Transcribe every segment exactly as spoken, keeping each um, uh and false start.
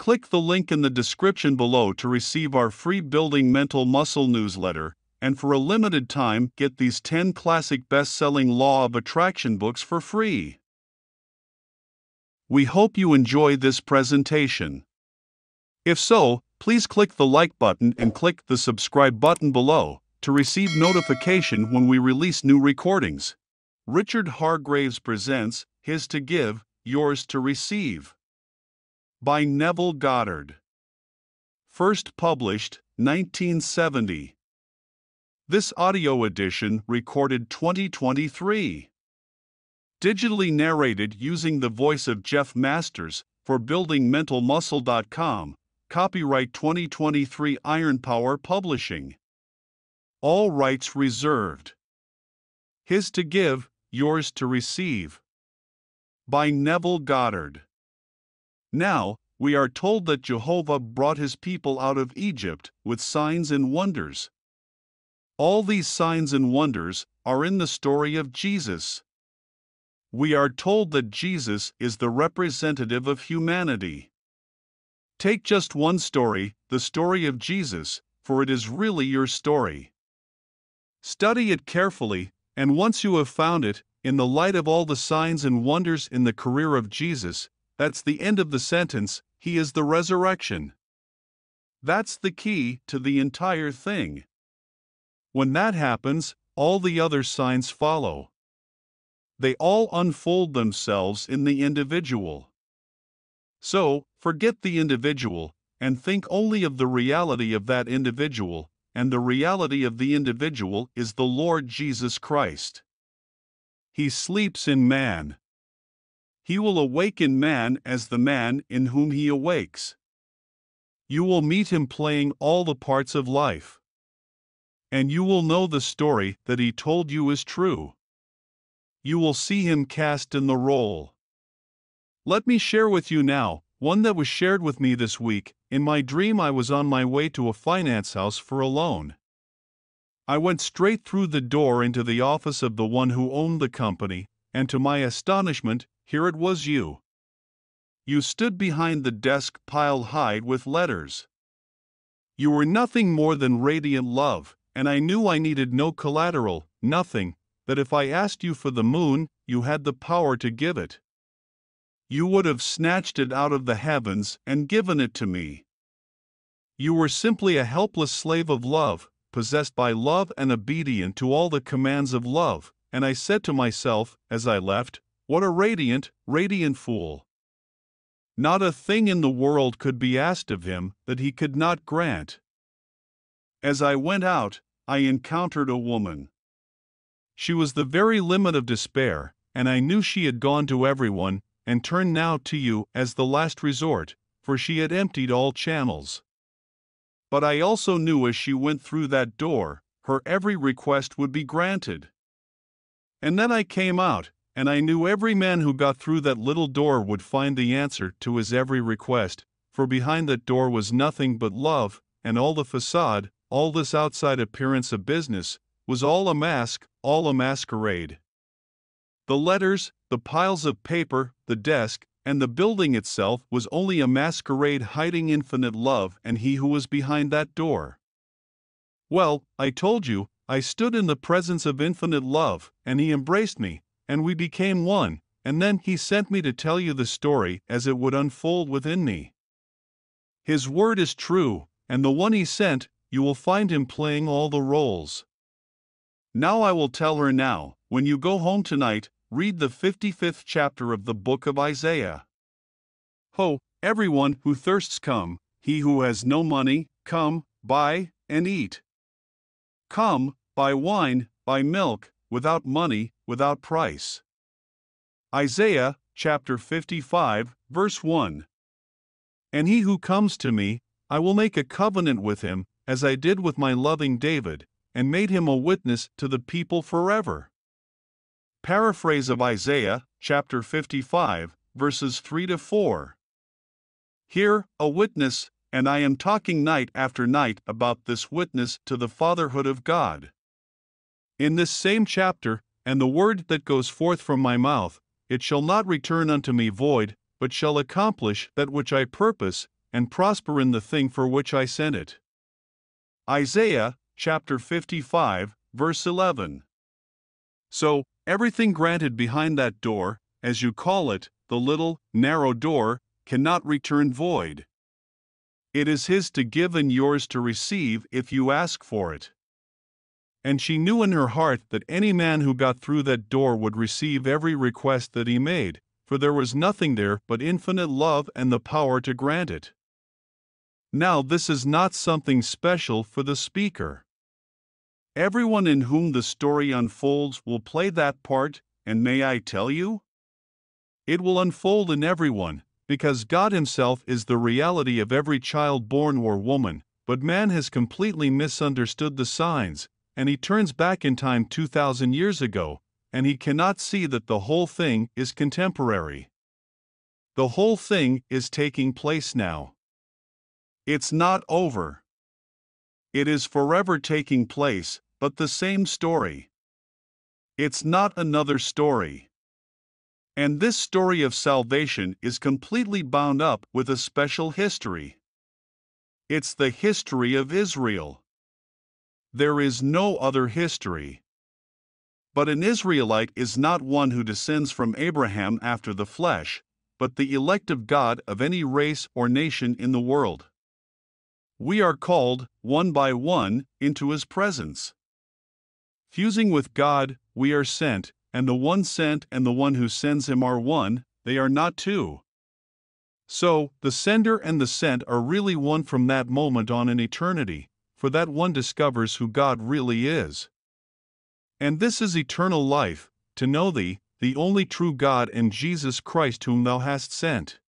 Click the link in the description below to receive our free Building Mental Muscle newsletter, and for a limited time, get these ten classic best-selling Law of Attraction books for free. We hope you enjoy this presentation. If so, please click the like button and click the subscribe button below to receive notification when we release new recordings. Richard Hargraves presents His to Give, Yours to Receive, by Neville Goddard. First published, nineteen seventy. This audio edition recorded twenty twenty-three. Digitally narrated using the voice of Jeff Masters for Building Mental Muscle dot com. Copyright twenty twenty-three Iron Power Publishing. All rights reserved. His to Give, Yours to Receive, by Neville Goddard. Now, we are told that Jehovah brought his people out of Egypt with signs and wonders. All these signs and wonders are in the story of Jesus. We are told that Jesus is the representative of humanity. Take just one story, the story of Jesus, for it is really your story. Study it carefully, and once you have found it, in the light of all the signs and wonders in the career of Jesus, that's the end of the sentence, he is the resurrection. That's the key to the entire thing. When that happens, all the other signs follow. They all unfold themselves in the individual. So, forget the individual, and think only of the reality of that individual, and the reality of the individual is the Lord Jesus Christ. He sleeps in man. He will awaken man as the man in whom he awakes. You will meet him playing all the parts of life. And you will know the story that he told you is true. You will see him cast in the role. Let me share with you now one that was shared with me this week. In my dream, I was on my way to a finance house for a loan. I went straight through the door into the office of the one who owned the company, and to my astonishment, here it was you. You stood behind the desk piled high with letters. You were nothing more than radiant love, and I knew I needed no collateral, nothing, that if I asked you for the moon, you had the power to give it. You would have snatched it out of the heavens and given it to me. You were simply a helpless slave of love, possessed by love and obedient to all the commands of love, and I said to myself, as I left, what a radiant, radiant fool. Not a thing in the world could be asked of him that he could not grant. As I went out, I encountered a woman. She was the very limit of despair, and I knew she had gone to everyone, and turned now to you as the last resort, for she had emptied all channels. But I also knew as she went through that door, her every request would be granted. And then I came out, and I knew every man who got through that little door would find the answer to his every request, for behind that door was nothing but love, and all the facade, all this outside appearance of business, was all a mask, all a masquerade. The letters, the piles of paper, the desk, and the building itself was only a masquerade hiding infinite love and he who was behind that door. Well, I told you, I stood in the presence of infinite love, and he embraced me, and we became one, and then he sent me to tell you the story as it would unfold within me. His word is true, and the one he sent, you will find him playing all the roles. Now I will tell her now, when you go home tonight, read the fifty-fifth chapter of the book of Isaiah. Ho, everyone who thirsts come, he who has no money, come, buy, and eat. Come, buy wine, buy milk, without money, without price. Isaiah, chapter fifty-five, verse one. And he who comes to me, I will make a covenant with him, as I did with my loving David, and made him a witness to the people forever. Paraphrase of Isaiah, chapter fifty-five, verses three to four. Here, a witness, and I am talking night after night about this witness to the fatherhood of God. In this same chapter, and the word that goes forth from my mouth, it shall not return unto me void, but shall accomplish that which I purpose, and prosper in the thing for which I sent it. Isaiah, chapter fifty-five, verse eleven. So, everything granted behind that door, as you call it, the little, narrow door, cannot return void. It is his to give and yours to receive if you ask for it. And she knew in her heart that any man who got through that door would receive every request that he made, for there was nothing there but infinite love and the power to grant it. Now this is not something special for the speaker. Everyone in whom the story unfolds will play that part, and may I tell you? It will unfold in everyone, because God Himself is the reality of every child born or woman, but man has completely misunderstood the signs, and he turns back in time two thousand years ago, and he cannot see that the whole thing is contemporary. The whole thing is taking place now. It's not over. It is forever taking place, but the same story. It's not another story. And this story of salvation is completely bound up with a special history. It's the history of Israel. There is no other history. But an Israelite is not one who descends from Abraham after the flesh, but the elect of God of any race or nation in the world. We are called, one by one, into His presence. Fusing with God, we are sent. And the one sent and the one who sends him are one, they are not two. So, the sender and the sent are really one from that moment on in eternity, for that one discovers who God really is. And this is eternal life, to know Thee, the only true God, and Jesus Christ whom Thou hast sent.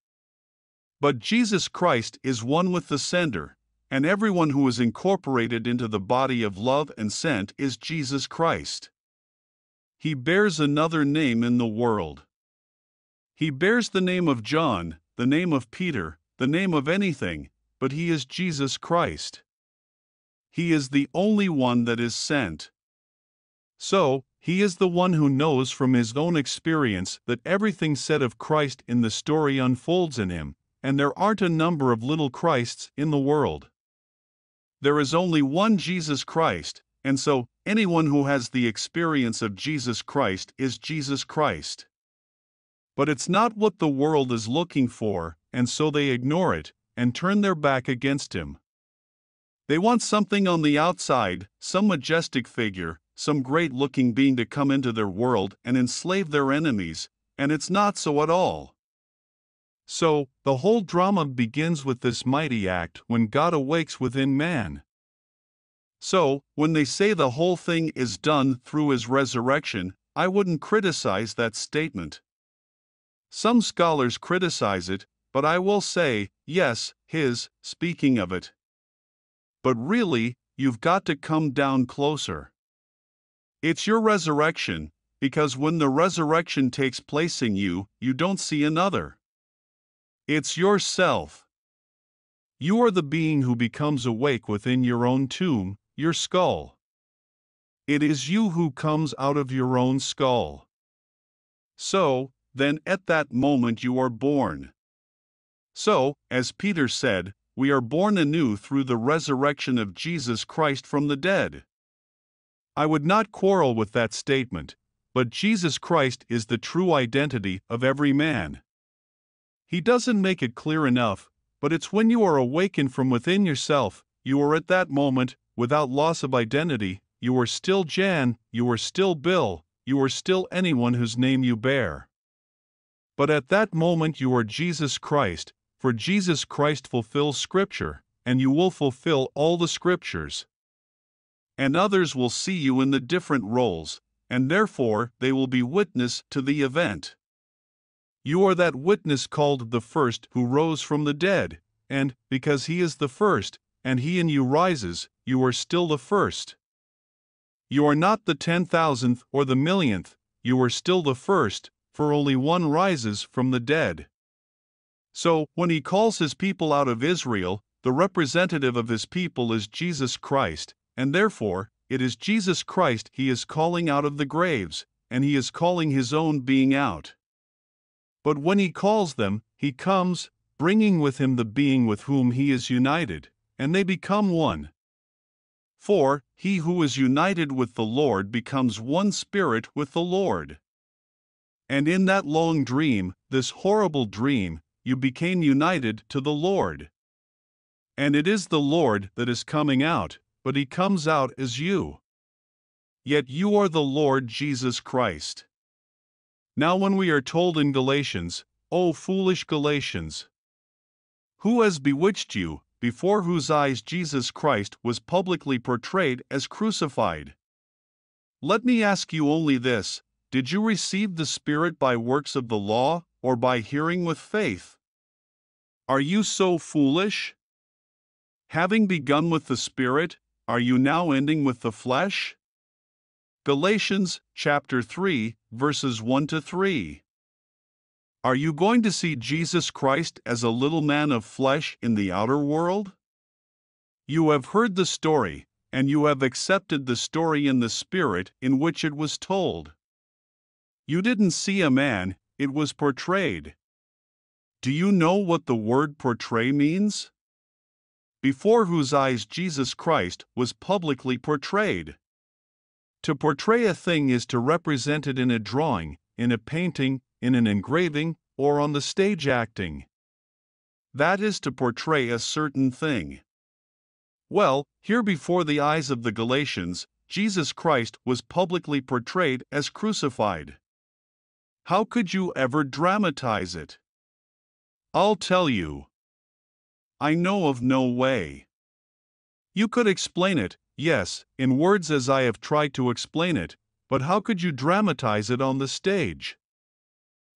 But Jesus Christ is one with the sender, and everyone who is incorporated into the body of love and sent is Jesus Christ. He bears another name in the world. He bears the name of John, the name of Peter, the name of anything, but he is Jesus Christ. He is the only one that is sent. So, he is the one who knows from his own experience that everything said of Christ in the story unfolds in him, and there aren't a number of little Christs in the world. There is only one Jesus Christ, and so, anyone who has the experience of Jesus Christ is Jesus Christ. But it's not what the world is looking for, and so they ignore it, and turn their back against Him. They want something on the outside, some majestic figure, some great-looking being to come into their world and enslave their enemies, and it's not so at all. So, the whole drama begins with this mighty act when God awakes within man. So, when they say the whole thing is done through His resurrection, I wouldn't criticize that statement. Some scholars criticize it, but I will say, yes, His, speaking of it. But really, you've got to come down closer. It's your resurrection, because when the resurrection takes place in you, you don't see another. It's yourself. You are the being who becomes awake within your own tomb, your skull. It is you who comes out of your own skull. So, then at that moment you are born. So, as Peter said, we are born anew through the resurrection of Jesus Christ from the dead. I would not quarrel with that statement, but Jesus Christ is the true identity of every man. He doesn't make it clear enough, but it's when you are awakened from within yourself, you are at that moment, without loss of identity, you are still Jan, you are still Bill, you are still anyone whose name you bear. But at that moment you are Jesus Christ, for Jesus Christ fulfills Scripture, and you will fulfill all the Scriptures. And others will see you in the different roles, and therefore they will be witness to the event. You are that witness called the first who rose from the dead, and, because he is the first, and he in you rises, you are still the first. You are not the ten thousandth or the millionth, you are still the first, for only one rises from the dead. So, when he calls his people out of Israel, the representative of his people is Jesus Christ, and therefore, it is Jesus Christ he is calling out of the graves, and he is calling his own being out. But when he calls them, he comes, bringing with him the being with whom he is united, and they become one. For he who is united with the Lord becomes one spirit with the Lord. And in that long dream, this horrible dream, you became united to the Lord. And it is the Lord that is coming out, but he comes out as you. Yet you are the Lord Jesus Christ. Now when we are told in Galatians, O foolish Galatians, who has bewitched you, before whose eyes Jesus Christ was publicly portrayed as crucified? Let me ask you only this, did you receive the Spirit by works of the law, or by hearing with faith? Are you so foolish? Having begun with the Spirit, are you now ending with the flesh? Galatians chapter three, verses one to three. Are you going to see Jesus Christ as a little man of flesh in the outer world? You have heard the story, and you have accepted the story in the Spirit in which it was told. You didn't see a man, it was portrayed. Do you know what the word portray means? Before whose eyes Jesus Christ was publicly portrayed. To portray a thing is to represent it in a drawing, in a painting, in an engraving, or on the stage acting. That is to portray a certain thing. Well, here before the eyes of the Galatians, Jesus Christ was publicly portrayed as crucified. How could you ever dramatize it? I'll tell you. I know of no way. You could explain it, yes, in words as I have tried to explain it, but how could you dramatize it on the stage?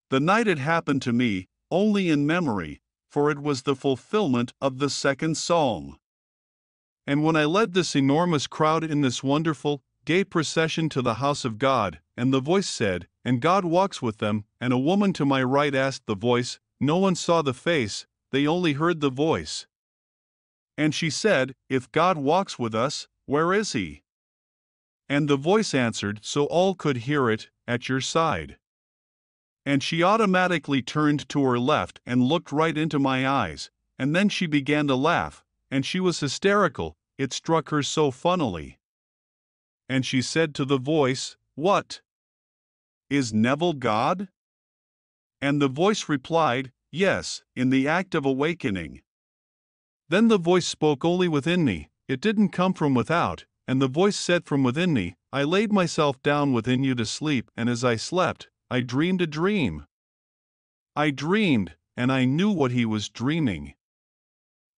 The night it happened to me, only in memory, for it was the fulfillment of the second psalm. And when I led this enormous crowd in this wonderful, gay procession to the house of God, and the voice said, and God walks with them, and a woman to my right asked the voice, no one saw the face, they only heard the voice. And she said, if God walks with us, where is he? And the voice answered, so all could hear it, at your side. And she automatically turned to her left and looked right into my eyes, and then she began to laugh, and she was hysterical, it struck her so funnily. And she said to the voice, what? Is Neville God? And the voice replied, yes, in the act of awakening. Then the voice spoke only within me, it didn't come from without, and the voice said from within me, I laid myself down within you to sleep, and as I slept, I dreamed a dream. I dreamed, and I knew what he was dreaming.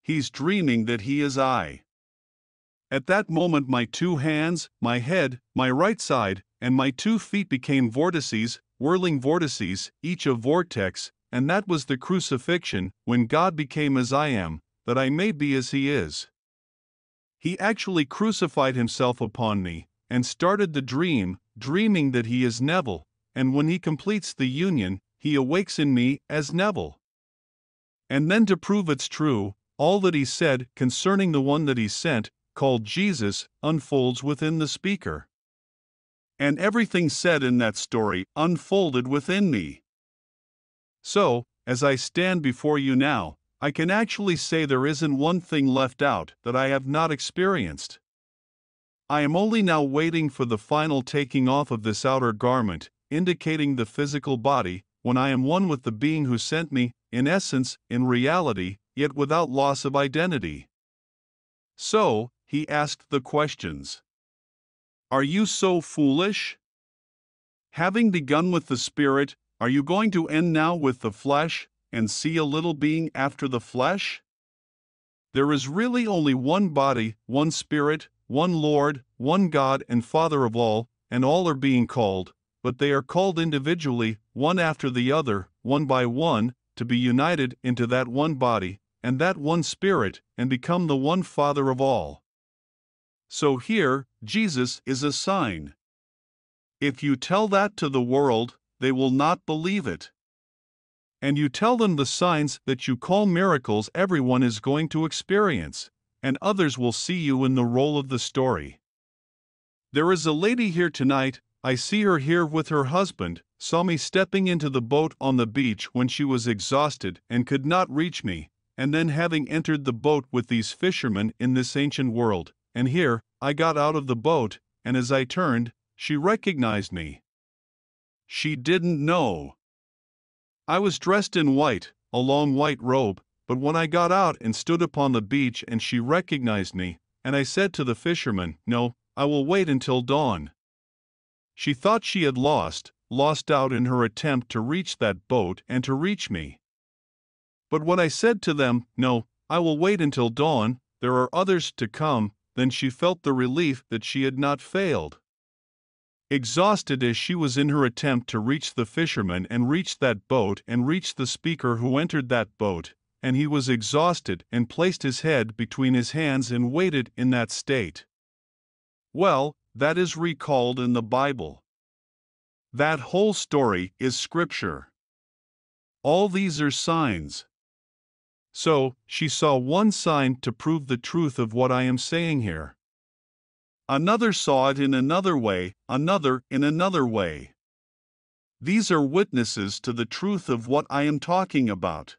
He's dreaming that he is I. At that moment my two hands, my head, my right side, and my two feet became vortices, whirling vortices, each a vortex, and that was the crucifixion, when God became as I am, that I may be as he is. He actually crucified himself upon me, and started the dream, dreaming that he is Neville, and when he completes the union, he awakes in me as Neville. And then to prove it's true, all that he said concerning the one that he sent, called Jesus, unfolds within the speaker. And everything said in that story unfolded within me. So, as I stand before you now, I can actually say there isn't one thing left out that I have not experienced. I am only now waiting for the final taking off of this outer garment, indicating the physical body, when I am one with the being who sent me, in essence, in reality, yet without loss of identity. So, he asked the questions. Are you so foolish? Having begun with the Spirit, are you going to end now with the flesh, and see a little being after the flesh? There is really only one body, one Spirit, one Lord, one God and Father of all, and all are being called, but they are called individually, one after the other, one by one, to be united into that one body, and that one Spirit, and become the one Father of all. So here, Jesus is a sign. If you tell that to the world, they will not believe it. And you tell them the signs that you call miracles everyone is going to experience, and others will see you in the role of the story. There is a lady here tonight, I see her here with her husband, saw me stepping into the boat on the beach when she was exhausted and could not reach me, and then having entered the boat with these fishermen in this ancient world, and here, I got out of the boat, and as I turned, she recognized me. She didn't know. I was dressed in white, a long white robe, but when I got out and stood upon the beach and she recognized me, and I said to the fisherman, "No, I will wait until dawn." She thought she had lost, lost out in her attempt to reach that boat and to reach me. But when I said to them, "No, I will wait until dawn, there are others to come," then she felt the relief that she had not failed. Exhausted as she was in her attempt to reach the fisherman and reach that boat and reach the speaker who entered that boat, and he was exhausted and placed his head between his hands and waited in that state. Well, that is recalled in the Bible. That whole story is Scripture. All these are signs. So, she saw one sign to prove the truth of what I am saying here. Another saw it in another way, another in another way. These are witnesses to the truth of what I am talking about.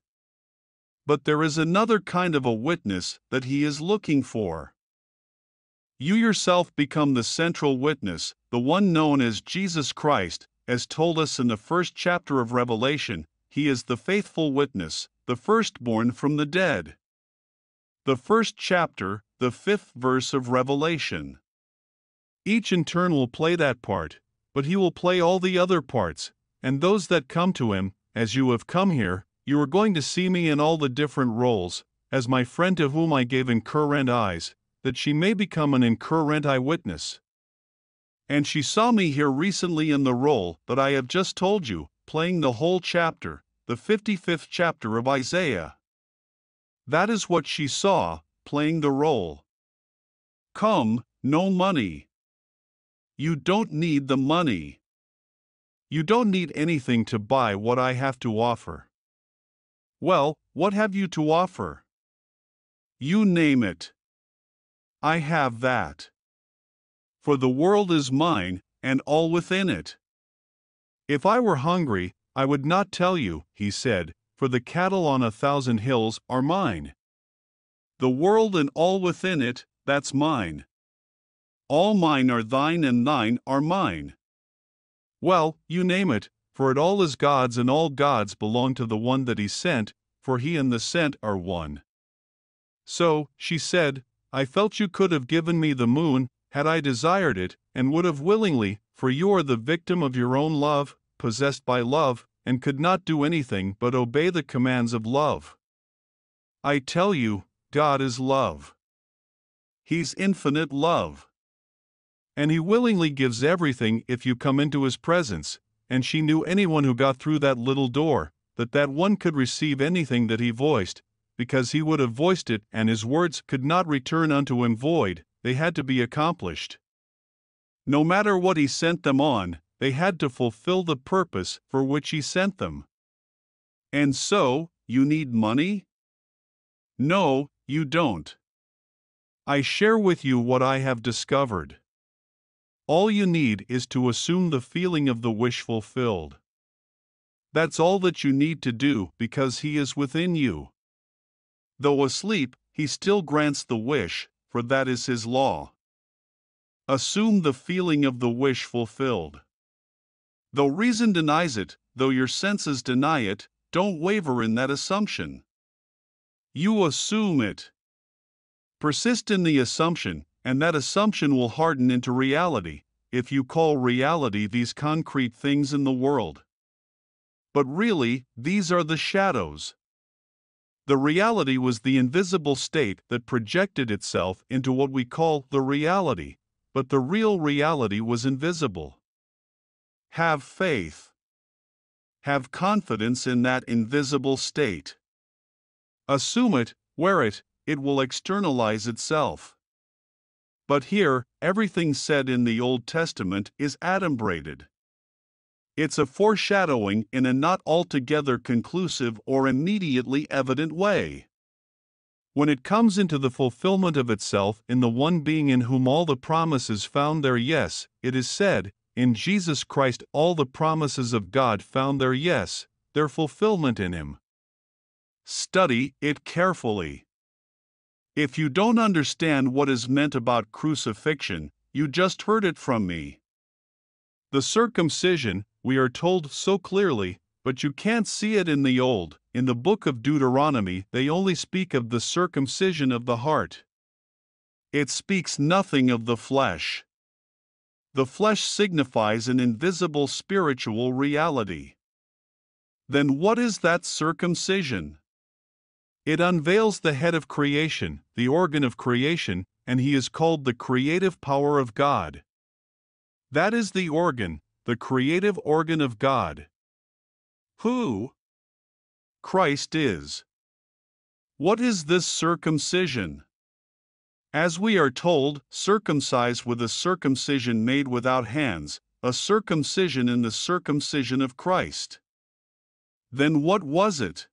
But there is another kind of a witness that he is looking for. You yourself become the central witness, the one known as Jesus Christ, as told us in the first chapter of Revelation. He is the faithful witness, the firstborn from the dead. The first chapter, the fifth verse of Revelation. Each in turn will play that part, but he will play all the other parts, and those that come to him, as you have come here, you are going to see me in all the different roles, as my friend to whom I gave incurrent eyes, that she may become an incurrent eyewitness. And she saw me here recently in the role that I have just told you, playing the whole chapter, the fifty-fifth chapter of Isaiah. That is what she saw, playing the role. Come, no money. You don't need the money. You don't need anything to buy what I have to offer. Well, what have you to offer? You name it. I have that. For the world is mine, and all within it. If I were hungry, I would not tell you, he said, for the cattle on a thousand hills are mine. The world and all within it, that's mine. All mine are thine and thine are mine. Well, you name it, for it all is God's and all God's belong to the one that he sent, for he and the sent are one. So, she said, I felt you could have given me the moon, had I desired it, and would have willingly, for you are the victim of your own love, possessed by love, and could not do anything but obey the commands of love. I tell you, God is love. He's infinite love. And he willingly gives everything if you come into his presence, and she knew anyone who got through that little door, that that one could receive anything that he voiced, because he would have voiced it and his words could not return unto him void, they had to be accomplished. No matter what he sent them on, they had to fulfill the purpose for which he sent them. And so, you need money? No, you don't. I share with you what I have discovered. All you need is to assume the feeling of the wish fulfilled. That's all that you need to do because he is within you. Though asleep, he still grants the wish, for that is his law. Assume the feeling of the wish fulfilled. Though reason denies it, though your senses deny it, don't waver in that assumption. You assume it. Persist in the assumption, and that assumption will harden into reality, if you call reality these concrete things in the world. But really, these are the shadows. The reality was the invisible state that projected itself into what we call the reality, but the real reality was invisible. Have faith. Have confidence in that invisible state. Assume it, wear it, it will externalize itself. But here, everything said in the Old Testament is adumbrated. It's a foreshadowing in a not altogether conclusive or immediately evident way. When it comes into the fulfillment of itself in the one being in whom all the promises found their yes, it is said, In Jesus Christ all the promises of God found their yes, their fulfillment in Him. Study it carefully. If you don't understand what is meant about crucifixion, you just heard it from me. The circumcision, we are told so clearly, but you can't see it in the Old. In the book of Deuteronomy they only speak of the circumcision of the heart. It speaks nothing of the flesh. The flesh signifies an invisible spiritual reality. Then what is that circumcision? It unveils the head of creation, the organ of creation, and He is called the creative power of God. That is the organ, the creative organ of God. Who? Christ is. What is this circumcision? As we are told, circumcise with a circumcision made without hands, a circumcision in the circumcision of Christ. Then what was it?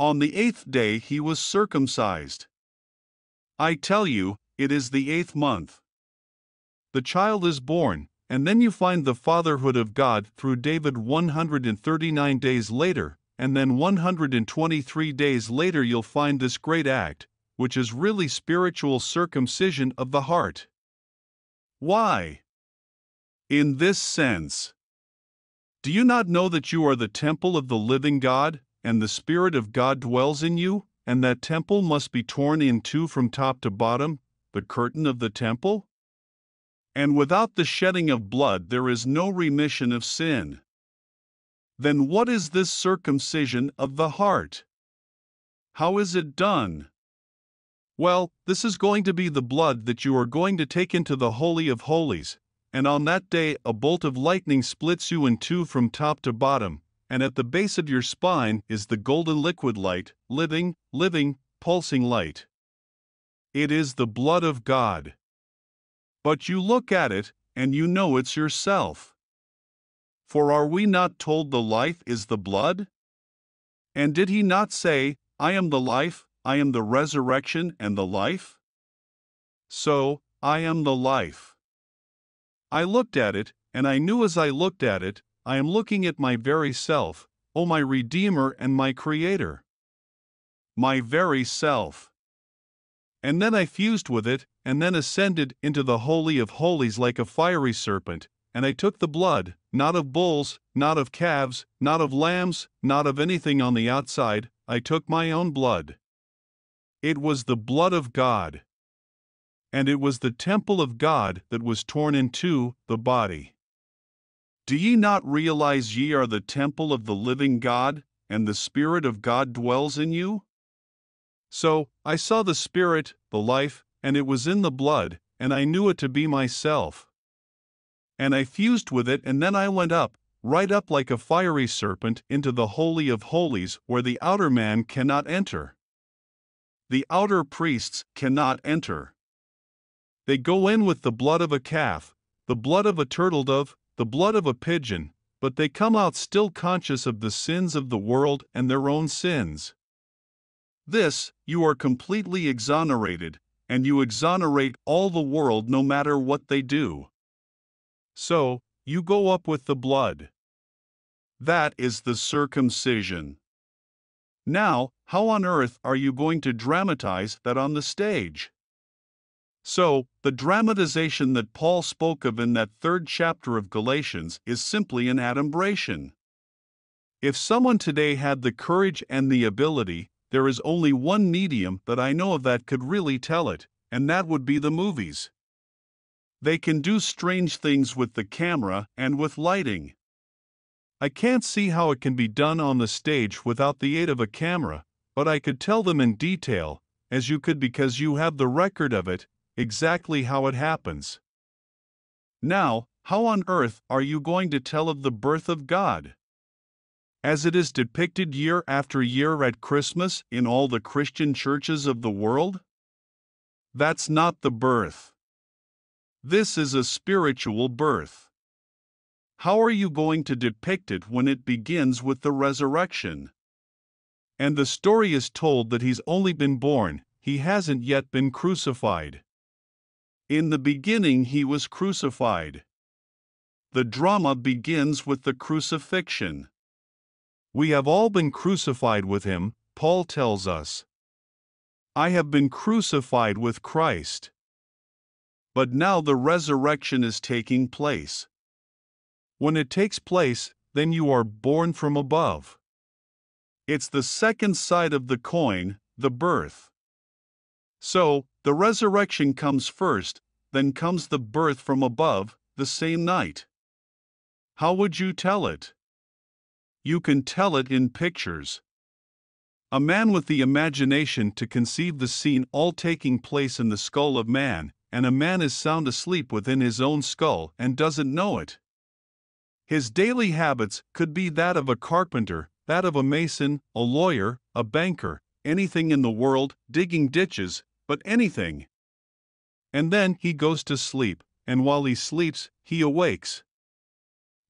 On the eighth day He was circumcised. I tell you, it is the eighth month. The child is born, and then you find the fatherhood of God through David one hundred thirty-nine days later, and then one hundred twenty-three days later you'll find this great act, which is really spiritual circumcision of the heart. Why? In this sense, do you not know that you are the temple of the living God, and the Spirit of God dwells in you, and that temple must be torn in two from top to bottom, the curtain of the temple? And without the shedding of blood there is no remission of sin. Then what is this circumcision of the heart? How is it done? Well, this is going to be the blood that you are going to take into the Holy of Holies, and on that day a bolt of lightning splits you in two from top to bottom, and at the base of your spine is the golden liquid light, living, living, pulsing light. It is the blood of God. But you look at it, and you know it's yourself. For are we not told the life is the blood? And did He not say, I am the life? I am the resurrection and the life? So, I am the life. I looked at it, and I knew as I looked at it, I am looking at my very self, O my Redeemer and my Creator. My very self. And then I fused with it, and then ascended into the Holy of Holies like a fiery serpent, and I took the blood, not of bulls, not of calves, not of lambs, not of anything on the outside, I took my own blood. It was the blood of God. And it was the temple of God that was torn in two, the body. Do ye not realize ye are the temple of the living God, and the Spirit of God dwells in you? So, I saw the Spirit, the life, and it was in the blood, and I knew it to be myself. And I fused with it, and then I went up, right up like a fiery serpent into the Holy of Holies, where the outer man cannot enter. The outer priests cannot enter. They go in with the blood of a calf, the blood of a turtle dove, the blood of a pigeon, but they come out still conscious of the sins of the world and their own sins. This, you are completely exonerated, and you exonerate all the world no matter what they do. So, you go up with the blood. That is the circumcision. Now, how on earth are you going to dramatize that on the stage? So, the dramatization that Paul spoke of in that third chapter of Galatians is simply an adumbration. If someone today had the courage and the ability, there is only one medium that I know of that could really tell it, and that would be the movies. They can do strange things with the camera and with lighting. I can't see how it can be done on the stage without the aid of a camera, but I could tell them in detail, as you could because you have the record of it, exactly how it happens. Now, how on earth are you going to tell of the birth of God? As it is depicted year after year at Christmas in all the Christian churches of the world? That's not the birth. This is a spiritual birth. How are you going to depict it when it begins with the resurrection? And the story is told that He's only been born, He hasn't yet been crucified. In the beginning He was crucified. the drama begins with the crucifixion. We have all been crucified with him, Paul tells us. I have been crucified with Christ. But now the resurrection is taking place. When it takes place, then you are born from above. It's the second side of the coin, the birth. So, the resurrection comes first, then comes the birth from above, the same night. How would you tell it? You can tell it in pictures. A man with the imagination to conceive the scene all taking place in the skull of man, and a man is sound asleep within his own skull and doesn't know it. His daily habits could be that of a carpenter, that of a mason, a lawyer, a banker, anything in the world, digging ditches, but anything. And then he goes to sleep, and while he sleeps, he awakes.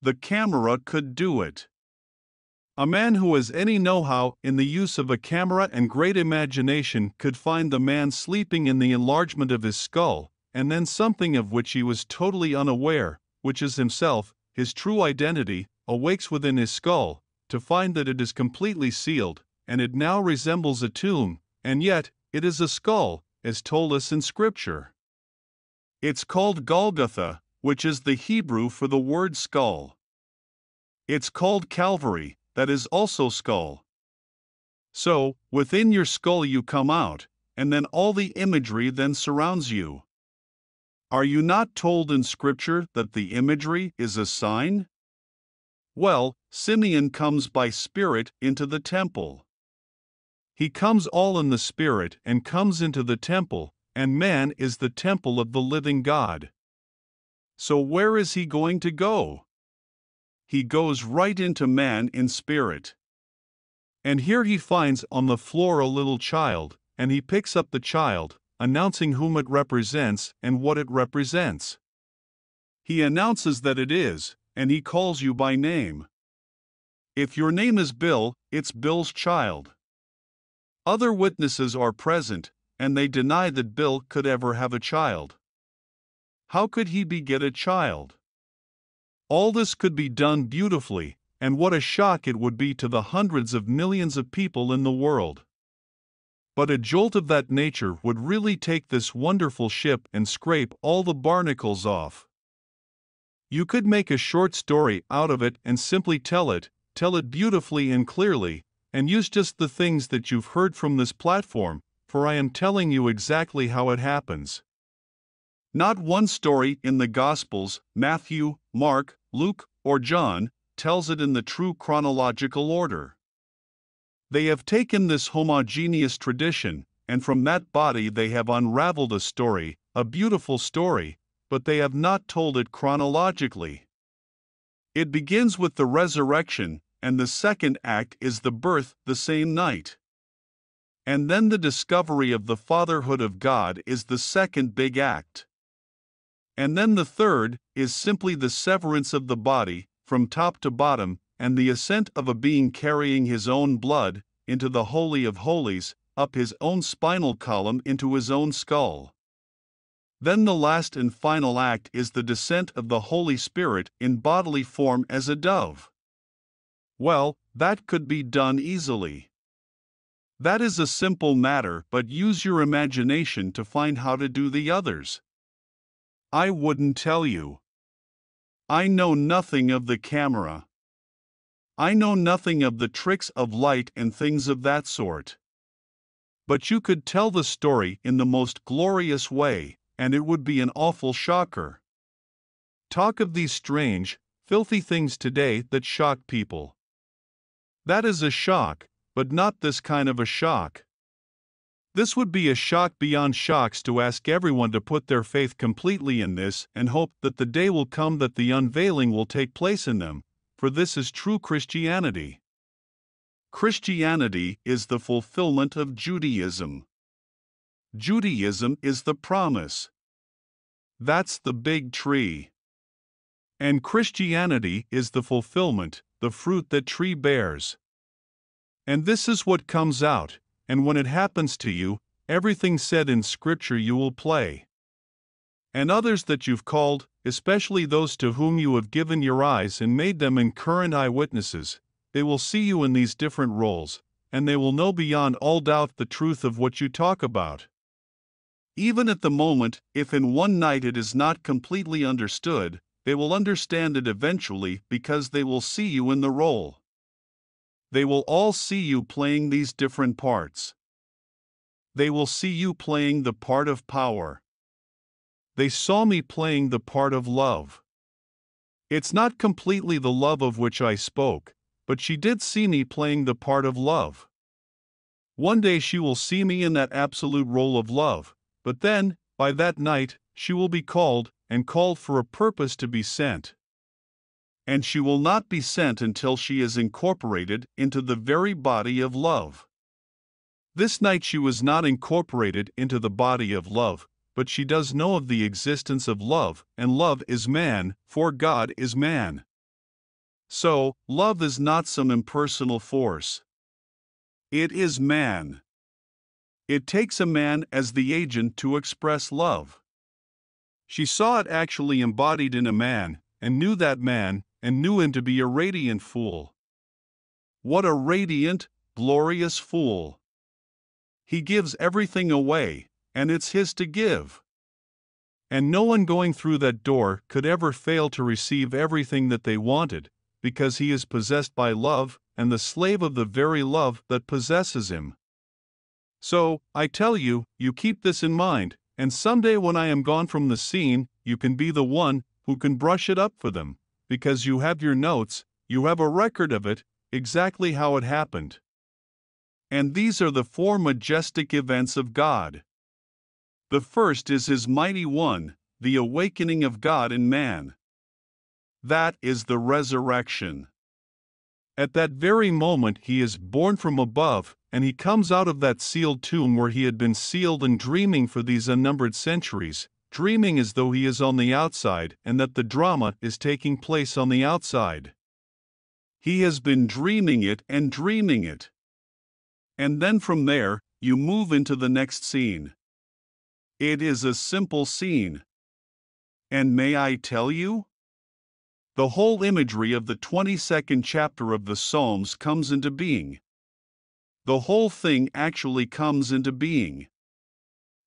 The camera could do it. A man who has any know-how in the use of a camera and great imagination could find the man sleeping in the enlargement of his skull, and then something of which he was totally unaware, which is himself, his true identity, awakes within his skull, to find that it is completely sealed, and it now resembles a tomb, and yet, it is a skull, as told us in Scripture. It's called Golgotha, which is the Hebrew for the word skull. It's called Calvary, that is also skull. So, within your skull you come out, and then all the imagery then surrounds you. Are you not told in Scripture that the imagery is a sign? Well, Simeon comes by spirit into the temple. He comes all in the spirit and comes into the temple, and man is the temple of the living God. So where is he going to go? He goes right into man in spirit. And here he finds on the floor a little child, and he picks up the child, announcing whom it represents and what it represents. He announces that it is, and he calls you by name. If your name is Bill, it's Bill's child. Other witnesses are present, and they deny that Bill could ever have a child. How could he beget a child? All this could be done beautifully, and what a shock it would be to the hundreds of millions of people in the world. But a jolt of that nature would really take this wonderful ship and scrape all the barnacles off. You could make a short story out of it and simply tell it, tell it beautifully and clearly, and use just the things that you've heard from this platform, for I am telling you exactly how it happens. Not one story in the Gospels, Matthew, Mark, Luke, or John, tells it in the true chronological order. They have taken this homogeneous tradition, and from that body they have unraveled a story, a beautiful story, but they have not told it chronologically. It begins with the resurrection, and the second act is the birth the same night. And then the discovery of the fatherhood of God is the second big act. And then the third is simply the severance of the body, from top to bottom, and the ascent of a being carrying his own blood, into the Holy of Holies, up his own spinal column into his own skull. Then the last and final act is the descent of the Holy Spirit in bodily form as a dove. Well, that could be done easily. That is a simple matter, but use your imagination to find how to do the others. I wouldn't tell you. I know nothing of the camera. I know nothing of the tricks of light and things of that sort. But you could tell the story in the most glorious way, and it would be an awful shocker. Talk of these strange, filthy things today that shock people. That is a shock, but not this kind of a shock. This would be a shock beyond shocks to ask everyone to put their faith completely in this and hope that the day will come that the unveiling will take place in them, for this is true Christianity. Christianity is the fulfillment of Judaism. Judaism is the promise. That's the big tree. And Christianity is the fulfillment, the fruit that tree bears. And this is what comes out. And when it happens to you, everything said in Scripture you will play. And others that you've called, especially those to whom you have given your eyes and made them current eyewitnesses. They will see you in these different roles, and they will know beyond all doubt the truth of what you talk about. Even at the moment, if in one night it is not completely understood, they will understand it eventually because they will see you in the role. They will all see you playing these different parts. They will see you playing the part of power. They saw me playing the part of love. It's not completely the love of which I spoke, but she did see me playing the part of love. One day she will see me in that absolute role of love, but then, by that night, she will be called, and called for a purpose to be sent. And she will not be sent until she is incorporated into the very body of love. This night she was not incorporated into the body of love, but she does know of the existence of love, and love is man, for God is man. So, love is not some impersonal force. It is man. It takes a man as the agent to express love. She saw it actually embodied in a man, and knew that man, and knew him to be a radiant fool. What a radiant, glorious fool! He gives everything away, and it's his to give. And no one going through that door could ever fail to receive everything that they wanted, because he is possessed by love, and the slave of the very love that possesses him. So, I tell you, you keep this in mind, and someday when I am gone from the scene, you can be the one who can brush it up for them, because you have your notes, you have a record of it, exactly how it happened. And these are the four majestic events of God. The first is His mighty one, the awakening of God in man. That is the resurrection. At that very moment He is born from above, and He comes out of that sealed tomb where He had been sealed and dreaming for these unnumbered centuries, dreaming as though He is on the outside and that the drama is taking place on the outside. He has been dreaming it and dreaming it. And then from there, you move into the next scene. It is a simple scene. And may I tell you? The whole imagery of the twenty-second chapter of the Psalms comes into being. The whole thing actually comes into being.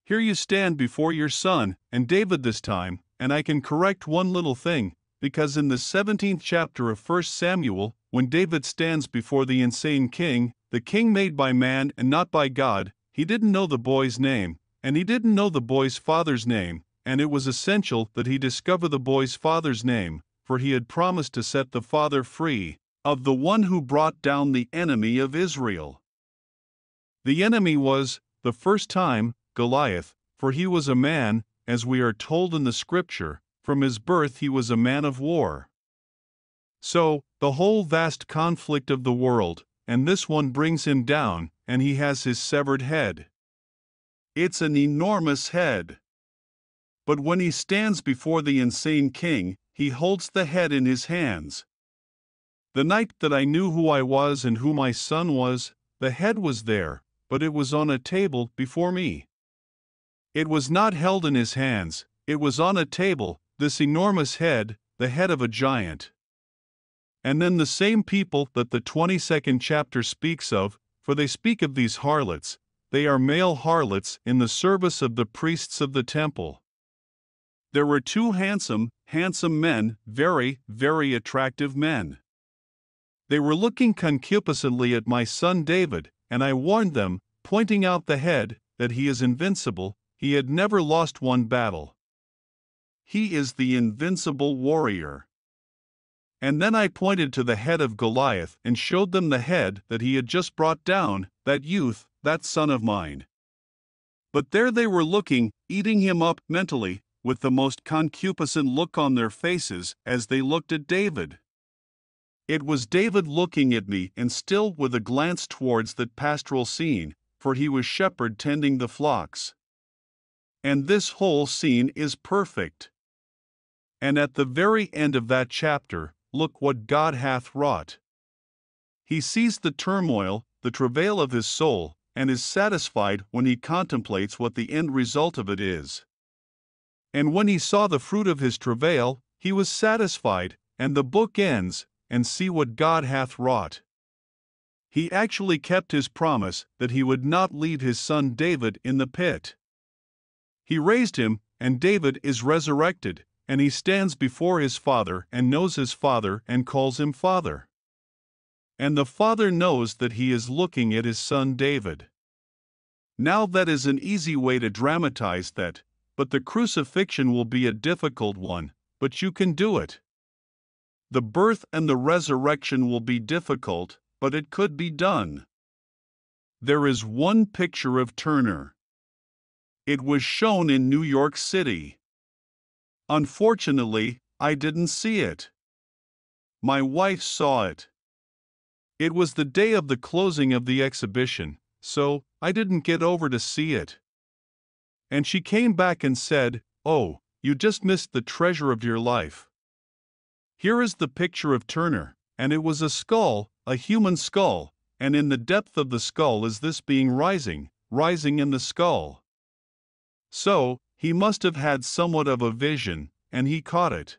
Here you stand before your son, and David this time, and I can correct one little thing, because in the seventeenth chapter of First Samuel, when David stands before the insane king, the king made by man and not by God, he didn't know the boy's name, and he didn't know the boy's father's name, and it was essential that he discover the boy's father's name, for he had promised to set the father free, of the one who brought down the enemy of Israel. The enemy was, the first time, Goliath, for he was a man, as we are told in the scripture, from his birth he was a man of war. So, the whole vast conflict of the world, and this one brings him down, and he has his severed head. It's an enormous head. But when he stands before the insane king, he holds the head in his hands. The night that I knew who I was and who my son was, the head was there, but it was on a table before me. It was not held in his hands, it was on a table, this enormous head, the head of a giant. And then the same people that the twenty-second chapter speaks of, for they speak of these harlots, they are male harlots in the service of the priests of the temple. There were two handsome, handsome men, very, very attractive men. They were looking concupiscently at my son David, and I warned them, pointing out the head, that he is invincible, he had never lost one battle. He is the invincible warrior. And then I pointed to the head of Goliath and showed them the head that he had just brought down, that youth, that son of mine. But there they were looking, eating him up mentally, with the most concupiscent look on their faces as they looked at David. It was David looking at me and still with a glance towards that pastoral scene, for he was shepherd tending the flocks. And this whole scene is perfect. And at the very end of that chapter, look what God hath wrought. He sees the turmoil, the travail of his soul, and is satisfied when he contemplates what the end result of it is. And when he saw the fruit of his travail, he was satisfied, and the book ends, and see what God hath wrought. He actually kept his promise that he would not lead his son David in the pit. He raised him, and David is resurrected, and he stands before his father and knows his father and calls him father. And the father knows that he is looking at his son David. Now that is an easy way to dramatize that, but the crucifixion will be a difficult one, but you can do it. The birth and the resurrection will be difficult, but it could be done. There is one picture of Turner. It was shown in New York City. Unfortunately, I didn't see it. My wife saw it. It was the day of the closing of the exhibition, so I didn't get over to see it. And she came back and said, "Oh, you just missed the treasure of your life. Here is the picture of Turner, and it was a skull, a human skull, and in the depth of the skull is this being rising, rising in the skull." So, he must have had somewhat of a vision, and he caught it.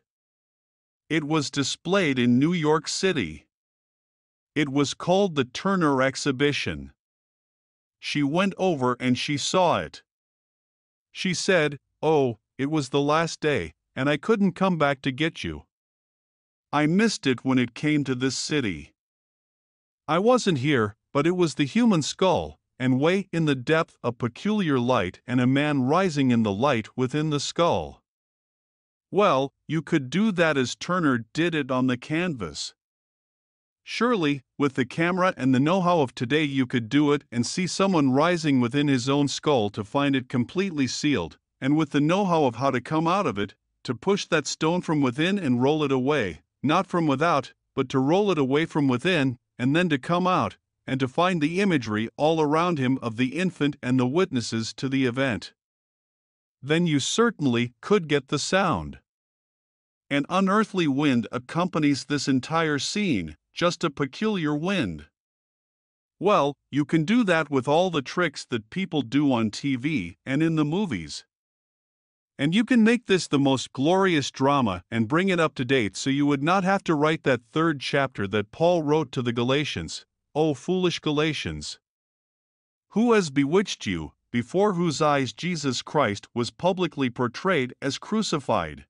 It was displayed in New York City. It was called the Turner Exhibition. She went over and she saw it. She said, "Oh, it was the last day, and I couldn't come back to get you. I missed it when it came to this city. I wasn't here, but it was the human skull, and way in the depth a peculiar light and a man rising in the light within the skull." Well, you could do that as Turner did it on the canvas. Surely, with the camera and the know-how of today, you could do it and see someone rising within his own skull to find it completely sealed, and with the know-how of how to come out of it, to push that stone from within and roll it away, not from without, but to roll it away from within, and then to come out, and to find the imagery all around him of the infant and the witnesses to the event. Then you certainly could get the sound. An unearthly wind accompanies this entire scene, just a peculiar wind. Well, you can do that with all the tricks that people do on T V and in the movies. And you can make this the most glorious drama and bring it up to date, so you would not have to write that third chapter that Paul wrote to the Galatians, "O foolish Galatians, who has bewitched you, before whose eyes Jesus Christ was publicly portrayed as crucified?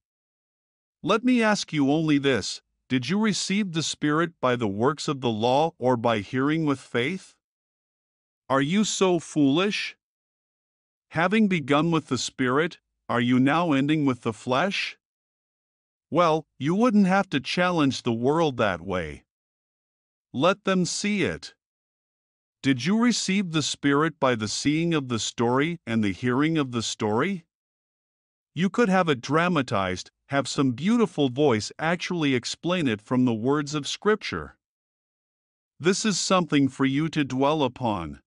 Let me ask you only this. Did you receive the Spirit by the works of the law or by hearing with faith? Are you so foolish? Having begun with the Spirit, are you now ending with the flesh?" Well, you wouldn't have to challenge the world that way. Let them see it. Did you receive the Spirit by the seeing of the story and the hearing of the story? You could have it dramatized, have some beautiful voice actually explain it from the words of Scripture. This is something for you to dwell upon.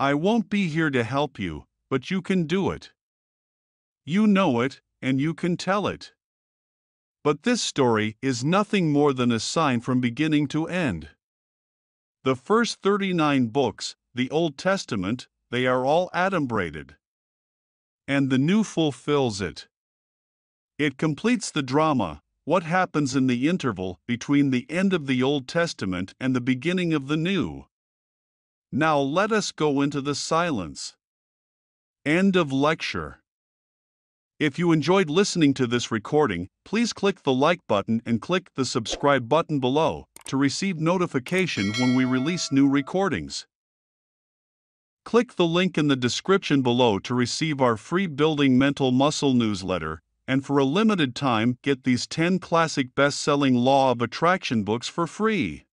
I won't be here to help you, but you can do it. You know it, and you can tell it. But this story is nothing more than a sign from beginning to end. The first thirty-nine books, the Old Testament, they are all adumbrated. And the new fulfills it. It completes the drama, what happens in the interval between the end of the Old Testament and the beginning of the New. Now let us go into the silence. End of lecture. If you enjoyed listening to this recording, please click the like button and click the subscribe button below to receive notification when we release new recordings. Click the link in the description below to receive our free Building Mental Muscle newsletter, and for a limited time, get these ten classic best-selling Law of Attraction books for free.